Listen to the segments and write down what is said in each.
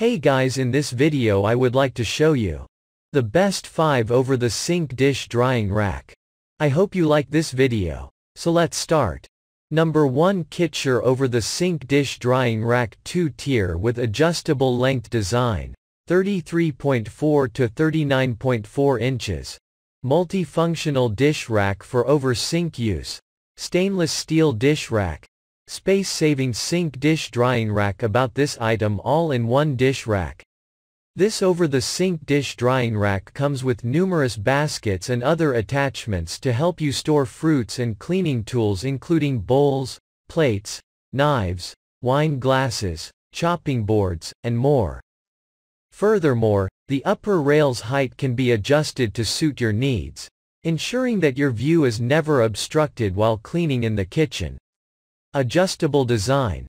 Hey guys, in this video I would like to show you the best 5 over the sink dish drying rack. I hope you like this video. So let's start. Number 1, Kitsure over the sink dish drying rack 2-tier with adjustable length design, 33.4 to 39.4 inches. Multifunctional dish rack for over sink use. Stainless steel dish rack. Space-saving sink dish drying rack. About this item: all-in-one dish rack. This over-the-sink dish drying rack comes with numerous baskets and other attachments to help you store fruits and cleaning tools, including bowls, plates, knives, wine glasses, chopping boards, and more. Furthermore, the upper rail's height can be adjusted to suit your needs, ensuring that your view is never obstructed while cleaning in the kitchen. Adjustable design.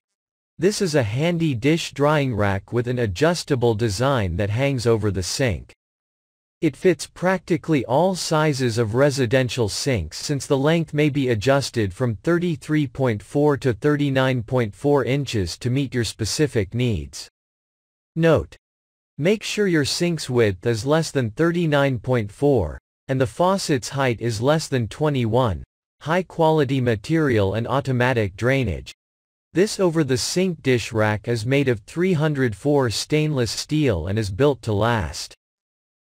This is a handy dish drying rack with an adjustable design that hangs over the sink. It fits practically all sizes of residential sinks, since the length may be adjusted from 33.4 to 39.4 inches to meet your specific needs. Note: make sure your sink's width is less than 39.4, and the faucet's height is less than 21. High-quality material and automatic drainage. This over-the-sink dish rack is made of 304 stainless steel and is built to last.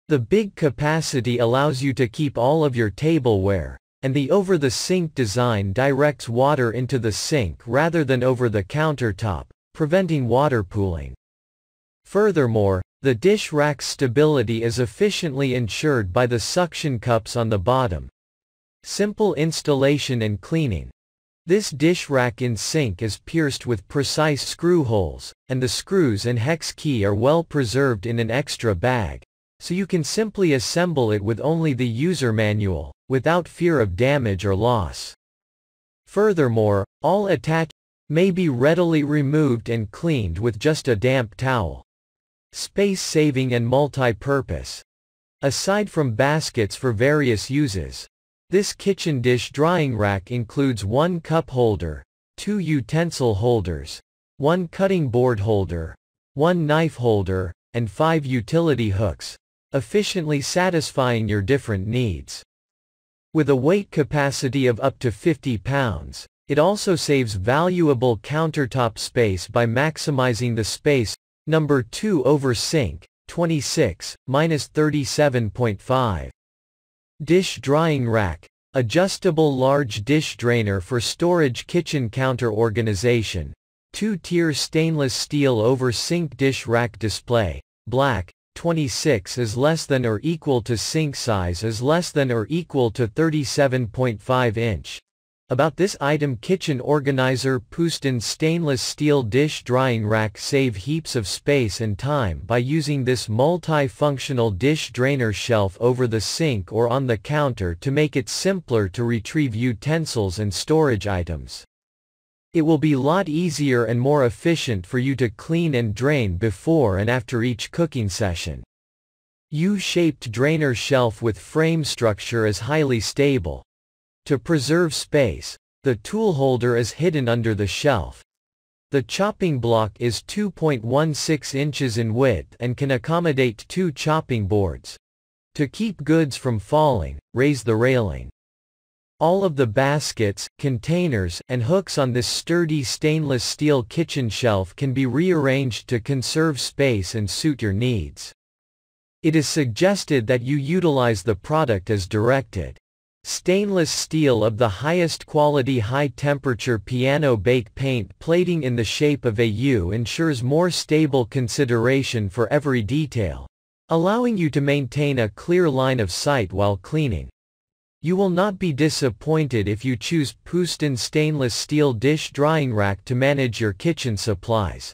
The big capacity allows you to keep all of your tableware, and the over-the-sink design directs water into the sink rather than over the countertop, preventing water pooling. Furthermore, the dish rack's stability is efficiently ensured by the suction cups on the bottom. Simple installation and cleaning. This dish rack in sink is pierced with precise screw holes, and the screws and hex key are well preserved in an extra bag, so you can simply assemble it with only the user manual, without fear of damage or loss. Furthermore, all attachments may be readily removed and cleaned with just a damp towel. Space-saving and multi-purpose. Aside from baskets for various uses, this kitchen dish drying rack includes 1 cup holder, 2 utensil holders, 1 cutting board holder, 1 knife holder, and 5 utility hooks, efficiently satisfying your different needs. With a weight capacity of up to 50 pounds, it also saves valuable countertop space by maximizing the space. Number 2, over sink, 26-37.5. Dish drying rack, adjustable large dish drainer for storage, kitchen counter organization, 2-tier stainless steel over sink dish rack display, black, 26 is less than or equal to sink size is less than or equal to 37.5 inch. About this item: kitchen organizer Pustin stainless steel dish drying rack. Save heaps of space and time by using this multi-functional dish drainer shelf over the sink or on the counter to make it simpler to retrieve utensils and storage items. It will be a lot easier and more efficient for you to clean and drain before and after each cooking session. U-shaped drainer shelf with frame structure is highly stable. To preserve space, the tool holder is hidden under the shelf. The chopping block is 2.16 inches in width and can accommodate 2 chopping boards. To keep goods from falling, raise the railing. All of the baskets, containers, and hooks on this sturdy stainless steel kitchen shelf can be rearranged to conserve space and suit your needs. It is suggested that you utilize the product as directed. Stainless steel of the highest quality, high-temperature piano bake paint plating in the shape of a U ensures more stable consideration for every detail, allowing you to maintain a clear line of sight while cleaning. You will not be disappointed if you choose Pustin stainless steel dish drying rack to manage your kitchen supplies.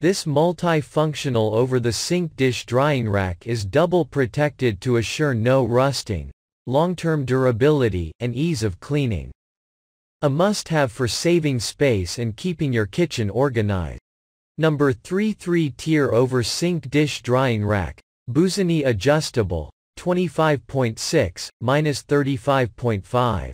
This multi-functional over-the-sink dish drying rack is double protected to assure no rusting, long-term durability, and ease of cleaning. A must-have for saving space and keeping your kitchen organized. Number 3, 3-tier over sink dish drying rack, Boussini adjustable, 25.6-35.5.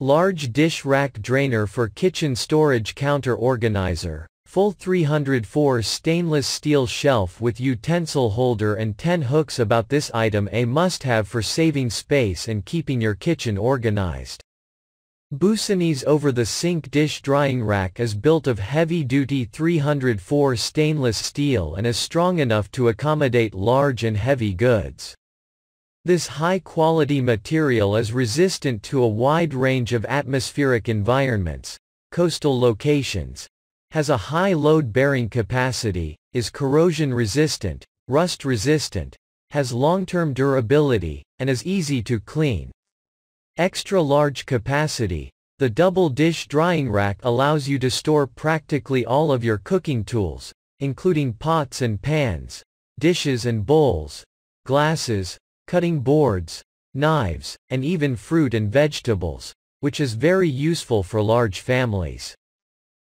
Large dish rack drainer for kitchen storage counter organizer, full 304 stainless steel shelf with utensil holder and 10 hooks. About this item, a must-have for saving space and keeping your kitchen organized. Boussini's over-the-sink dish drying rack is built of heavy-duty 304 stainless steel and is strong enough to accommodate large and heavy goods. This high-quality material is resistant to a wide range of atmospheric environments, coastal locations, has a high load-bearing capacity, is corrosion-resistant, rust-resistant, has long-term durability, and is easy to clean. Extra large capacity. The double dish drying rack allows you to store practically all of your cooking tools, including pots and pans, dishes and bowls, glasses, cutting boards, knives, and even fruit and vegetables, which is very useful for large families.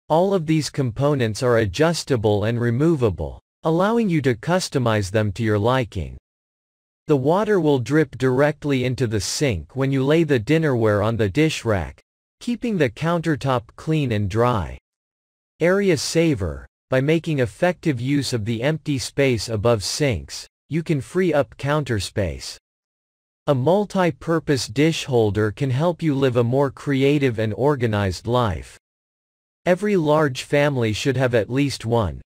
All of these components are adjustable and removable, allowing you to customize them to your liking. The water will drip directly into the sink when you lay the dinnerware on the dish rack, keeping the countertop clean and dry. Area saver. By making effective use of the empty space above sinks, you can free up counter space. A multi-purpose dish holder can help you live a more creative and organized life. Every large family should have at least one.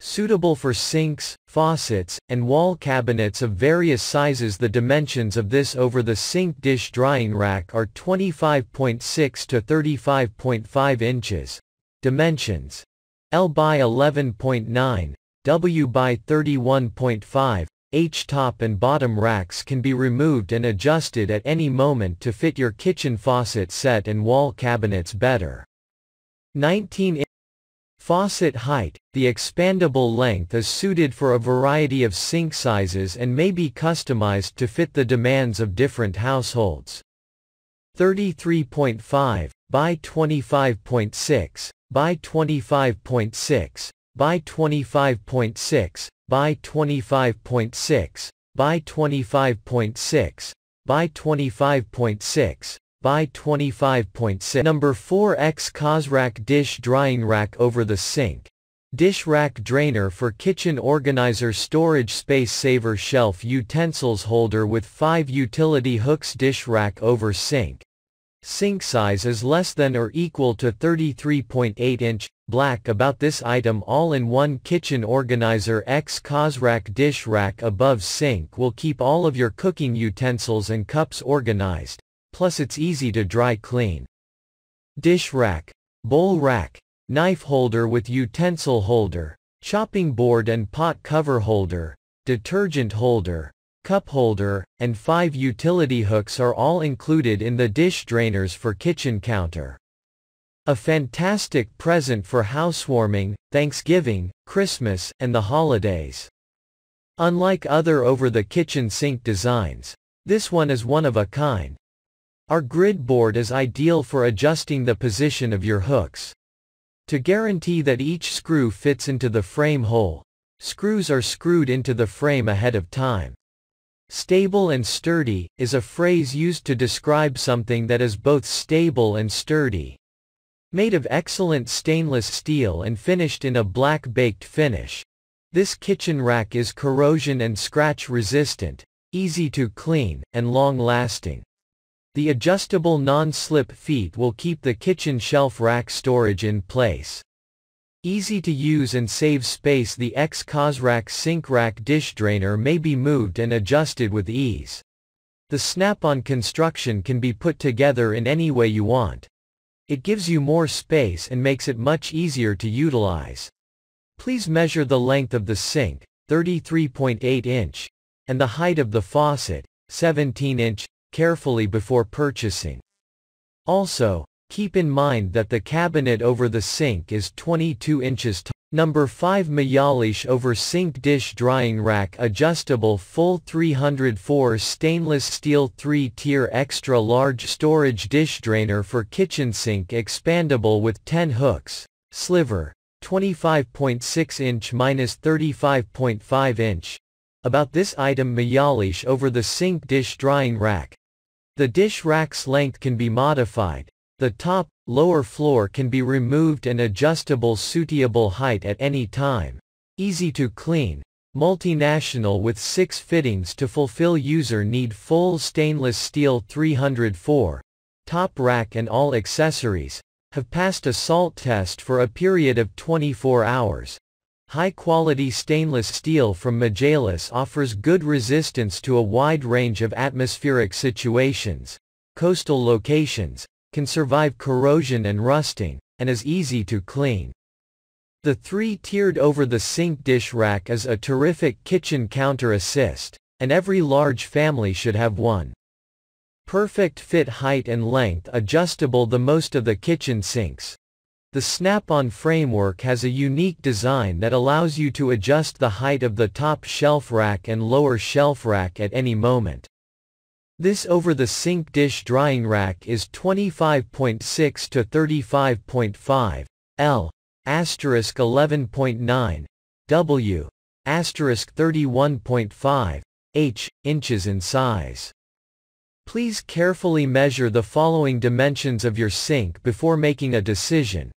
Suitable for sinks, faucets, and wall cabinets of various sizes. The dimensions of this over-the-sink dish drying rack are 25.6 to 35.5 inches. Dimensions: L by 11.9, W by 31.5. H-top and bottom racks can be removed and adjusted at any moment to fit your kitchen faucet set and wall cabinets better. 19 Faucet height. The expandable length is suited for a variety of sink sizes and may be customized to fit the demands of different households. 33.5 by 25.6 by 25.6 by 25.6 by 25.6 by 25.6 by 25.6 by 25.6. Number 4. X-cosrack dish drying rack over the sink. Dish rack drainer for kitchen organizer, storage space saver, shelf utensils holder with 5 utility hooks. Dish rack over sink. Sink size is less than or equal to 33.8 inch. Black. About this item, all-in-one kitchen organizer. X-cosrack dish rack above sink will keep all of your cooking utensils and cups organized. Plus it's easy to dry clean. Dish rack, bowl rack, knife holder with utensil holder, chopping board and pot cover holder, detergent holder, cup holder, and 5 utility hooks are all included in the dish drainers for kitchen counter. A fantastic present for housewarming, Thanksgiving, Christmas, and the holidays. Unlike other over-the-kitchen sink designs, this one is one of a kind. Our grid board is ideal for adjusting the position of your hooks. To guarantee that each screw fits into the frame hole, screws are screwed into the frame ahead of time. Stable and sturdy is a phrase used to describe something that is both stable and sturdy. Made of excellent stainless steel and finished in a black baked finish, this kitchen rack is corrosion and scratch resistant, easy to clean, and long-lasting. The adjustable non-slip feet will keep the kitchen shelf rack storage in place. Easy to use and save space. The X-cosrack sink rack dish drainer may be moved and adjusted with ease. The snap-on construction can be put together in any way you want. It gives you more space and makes it much easier to utilize. Please measure the length of the sink, 33.8 inch, and the height of the faucet, 17 inch. Carefully before purchasing. Also, keep in mind that the cabinet over the sink is 22 inches tall. Number 5. MAJALiS over sink dish drying rack, adjustable, full 304 stainless steel 3-tier extra large storage dish drainer for kitchen sink, expandable with 10 hooks, sliver, 25.6 inch minus 35.5 inch. About this item, MAJALiS over the sink dish drying rack. The dish rack's length can be modified, The top, lower floor can be removed and adjustable suitable height at any time. Easy to clean. Multinational with 6 fittings to fulfill user need. Full stainless steel 304. Top rack and all accessories have passed a salt test for a period of 24 hours. High-quality stainless steel from MAJALiS offers good resistance to a wide range of atmospheric situations, coastal locations, can survive corrosion and rusting, and is easy to clean. The 3-tiered over-the-sink dish rack is a terrific kitchen counter assist, and every large family should have one. Perfect fit, height and length adjustable. The most of the kitchen sinks. The snap-on framework has a unique design that allows you to adjust the height of the top shelf rack and lower shelf rack at any moment. This over-the-sink dish drying rack is 25.6 to 35.5 L, *11.9 W, *31.5 H, inches in size. Please carefully measure the following dimensions of your sink before making a decision.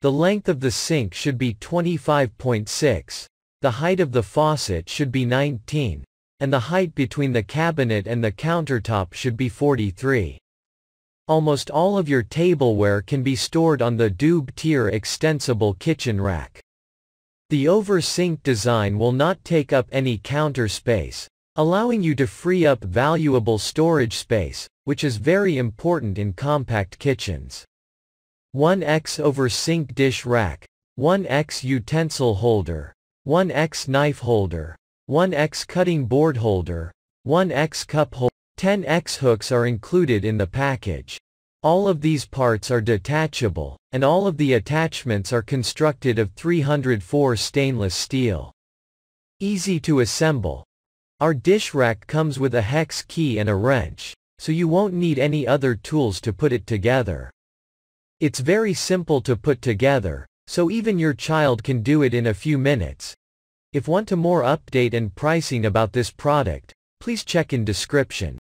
The length of the sink should be 25.6, the height of the faucet should be 19, and the height between the cabinet and the countertop should be 43. Almost all of your tableware can be stored on the Dube tier extensible kitchen rack. The over-sink design will not take up any counter space, allowing you to free up valuable storage space, which is very important in compact kitchens. 1x over sink dish rack, 1x utensil holder, 1x knife holder, 1x cutting board holder, 1x cup holder. 10x hooks are included in the package. All of these parts are detachable, and all of the attachments are constructed of 304 stainless steel. Easy to assemble. Our dish rack comes with a hex key and a wrench, so you won't need any other tools to put it together. It's very simple to put together, so even your child can do it in a few minutes. If want to more update and pricing about this product, please check in description.